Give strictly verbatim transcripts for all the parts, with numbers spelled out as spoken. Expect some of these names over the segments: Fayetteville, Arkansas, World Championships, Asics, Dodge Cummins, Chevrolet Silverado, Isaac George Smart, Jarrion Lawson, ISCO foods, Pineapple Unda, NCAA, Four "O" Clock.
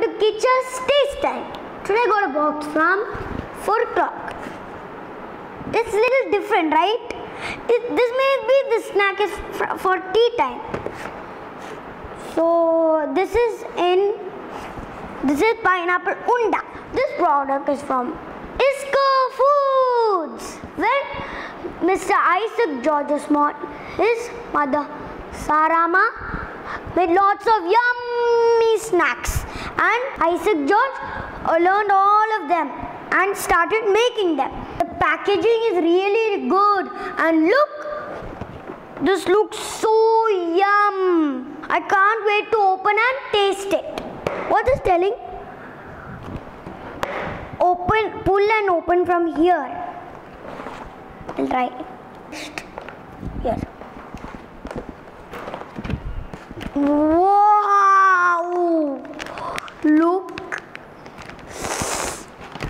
Welcome to Kitchen Taste Time. Today I got a box from four o'clock. It's a little different, right? It, this may be the snack is for tea time. So this is in, this is Pineapple Unda. This product is from ISCO Foods. Where Mister Isaac George Smart, his mother Sarama, with lots of yummy snacks, and Isaac George learned all of them and started making them. The packaging is really good and look, this looks so yum. I can't wait to open and taste it. What is telling? Open, pull and open from here. I'll try it. Here. Wow! Look!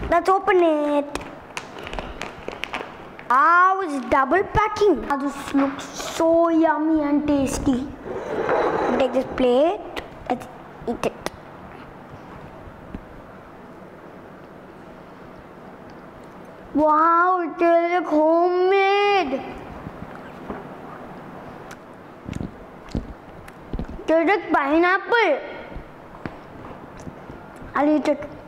Let's open it. Ah, it's double packing. Ah, this looks so yummy and tasty. Take this plate. Let's eat it. Wow! It tastes like homemade. It's like pineapple. I'll eat it.